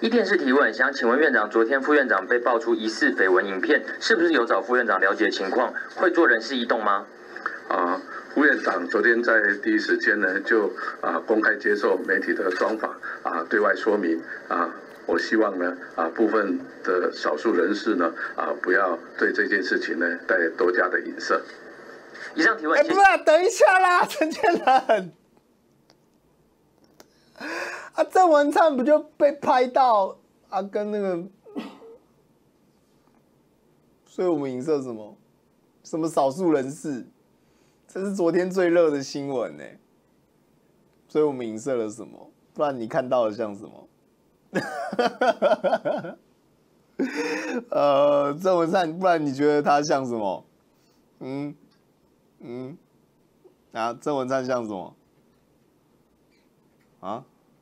依电视提问，想请问院长，昨天副院长被爆出疑似绯闻影片，是不是有找副院长了解情况？会做人事异动吗？副院长昨天在第一时间呢，就公开接受媒体的专访，对外说明我希望呢，部分的少数人士呢，不要对这件事情呢带多加的影射。以上提问。不是、等一下啦，陈建仁。郑文灿不就被拍到跟那个，所以我们影射什么？什么少数人士？这是昨天最热的新闻呢、所以我们影射了什么？不然你看到的像什么？郑文灿，不然你觉得他像什么？郑文灿像什么？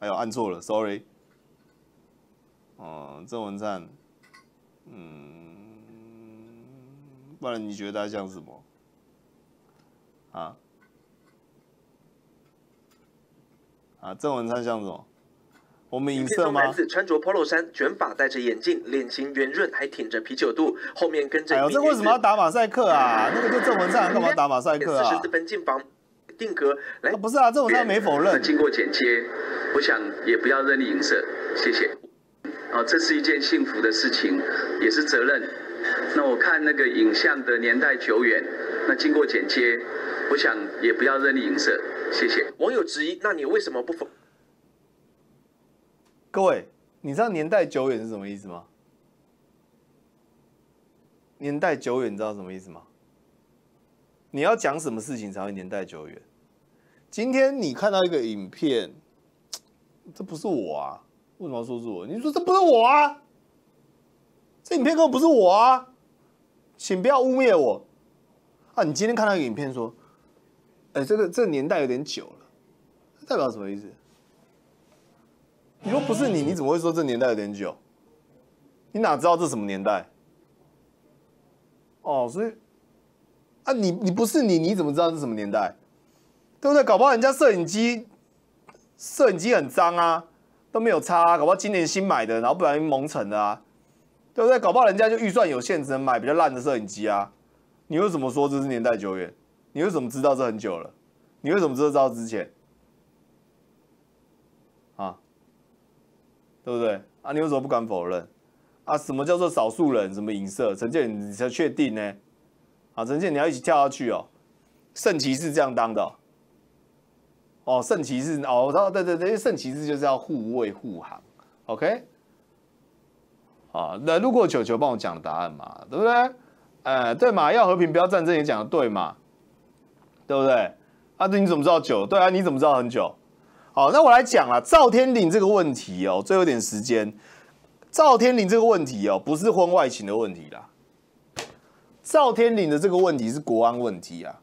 哎呦，按错了 ，sorry。郑文灿，不然你觉得他像什么？郑文灿像什么？我们影射吗？男子穿着 polo 衫，卷发，戴着眼镜，脸型圆润，还挺着啤酒肚，后面跟着。哎呦，这为什么要打马赛克啊？那个就郑文灿，干嘛打马赛克啊？44分进房。定格来、不是啊，这我倒没否认。经过剪接，我想也不要任意影射，谢谢。这是一件幸福的事情，也是责任。那我看那个影像的年代久远，那经过剪接，我想也不要任意影射，谢谢。网友质疑，那你为什么不否？各位，你知道年代久远是什么意思吗？年代久远，你知道什么意思吗？你要讲什么事情才会年代久远？今天你看到一个影片，这不是我啊？为什么要说是我？你说这不是我啊？这影片根本不是我啊！请不要污蔑我啊！你今天看到一个影片说，哎，这个年代有点久了，代表什么意思？你说不是你，你怎么会说这年代有点久？你哪知道这什么年代？所以。你不是你，你怎么知道是什么年代？对不对？搞不好人家摄影机很脏啊，都没有擦啊，搞不好今年新买的，然后不小心蒙尘了啊，对不对？搞不好人家就预算有限，只能买比较烂的摄影机啊。你为什么说这是年代久远？你为什么知道这很久了？你为什么知道之前？对不对？你为什么不敢否认？什么叫做少数人？什么影射？陈建仁，你才确定呢？陈建，你要一起跳下去哦！圣骑士这样当的哦，圣骑士哦，我知道，对，因为圣骑士就是要护卫护航 ，OK？ 那如果球球帮我讲答案嘛，对不对？对嘛，要和平不要战争也讲的对嘛，对不对？对，你怎么知道久？对啊，你怎么知道很久？好，那我来讲啦，赵天麟这个问题哦，最后一点时间，赵天麟这个问题哦，不是婚外情的问题啦。赵天麟的这个问题是国安问题啊，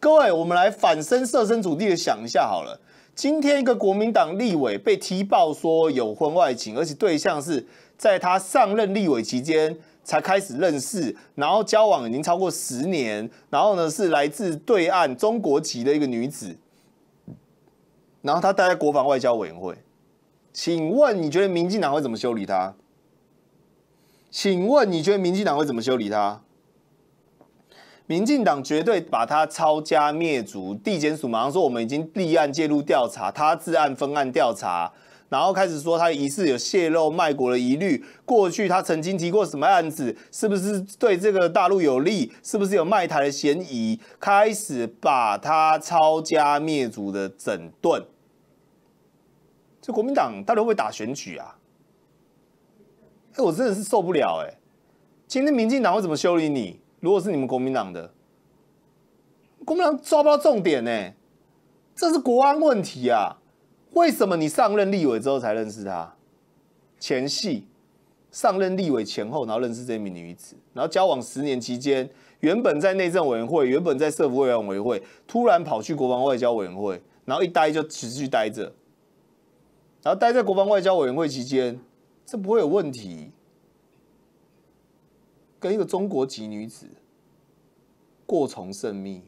各位，我们来反身设身处地的想一下好了。今天一个国民党立委被踢爆说有婚外情，而且对象是在他上任立委期间才开始认识，然后交往已经超过10年，然后呢是来自对岸中国籍的一个女子，然后她待在国防外交委员会。请问你觉得民进党会怎么修理她？请问你觉得民进党会怎么修理她？民进党绝对把他抄家灭族，地检署马上说我们已经立案介入调查，他自案分案调查，然后开始说他疑似有泄露卖国的疑虑，过去他曾经提过什么案子，是不是对这个大陆有利，是不是有卖台的嫌疑，开始把他抄家灭族的整顿。这国民党到底会不会打选举啊？我真的是受不了。今天民进党会怎么修理你？如果是你们国民党的，国民党抓不到重点呢，这是国安问题啊！为什么你上任立委之后才认识他？前戏，上任立委前后，然后认识这名女子，然后交往10年期间，原本在内政委员会，原本在社福委员会，突然跑去国防外交委员会，然后一待就持续待着，然后待在国防外交委员会期间，这不会有问题。跟一个中国籍女子过从甚密，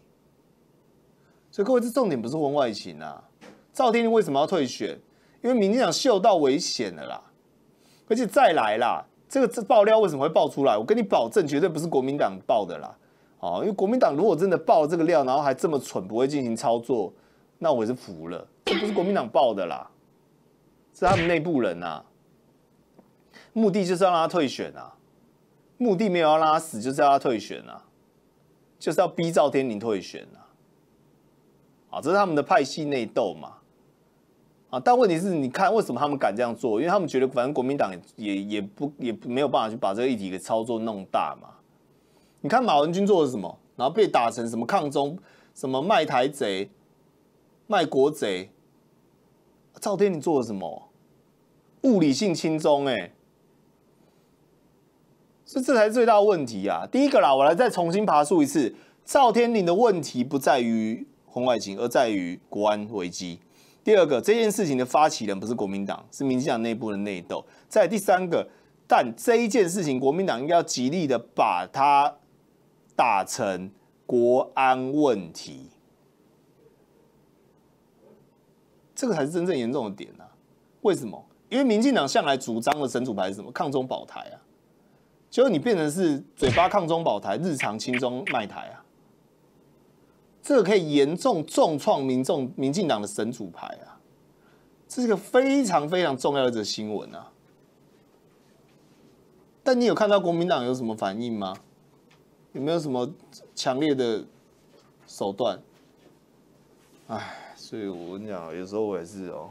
所以各位，这重点不是婚外情啊！赵天麟为什么要退选？因为民进党嗅到危险了啦。而且再来啦，这爆料为什么会爆出来？我跟你保证，绝对不是国民党爆的啦。哦，因为国民党如果真的爆这个料，然后还这么蠢，不会进行操作，那我也是服了。这不是国民党爆的啦，是他们内部人啊。目的就是要让他退选啊，目的没有要让他死，就是要让他退选啊，就是要逼赵天麟退选啊。 啊，这是他们的派系内斗嘛？啊，但问题是，你看为什么他们敢这样做？因为他们觉得，反正国民党也没有办法去把这个议题给操作弄大嘛。你看马文君做了什么，然后被打成什么抗中、什么卖台贼、卖国贼。赵天麟做了什么？物理性亲中哎，所以这才是最大的问题啊！第一个啦，我来再重新爬梳一次，赵天麟的问题不在于 婚外情，而在于国安危机。第二个，这件事情的发起人不是国民党，是民进党内部的内斗。再第三个，但这一件事情，国民党应该要极力的把它打成国安问题，这个才是真正严重的点啊！为什么？因为民进党向来主张的神主牌是什么？抗中保台啊，结果你变成是嘴巴抗中保台，日常亲中卖台啊。 这个可以严重重创民进党的神主牌啊！这是个非常非常重要的这个新闻啊！但你有看到国民党有什么反应吗？有没有什么强烈的手段？哎，所以我跟你讲，有时候我也是哦。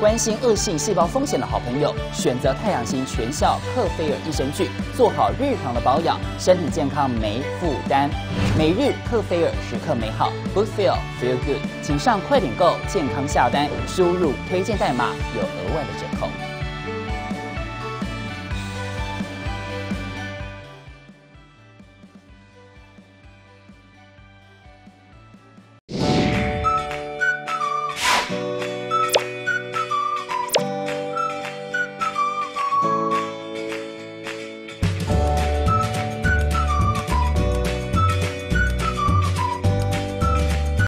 关心恶性细胞风险的好朋友，选择太阳星全效克菲尔益生菌，做好日常的保养，身体健康没负担。每日克菲尔，时刻美好 ，Good Feel Feel Good， 请上快点购健康下单，输入推荐代码有额外的折扣。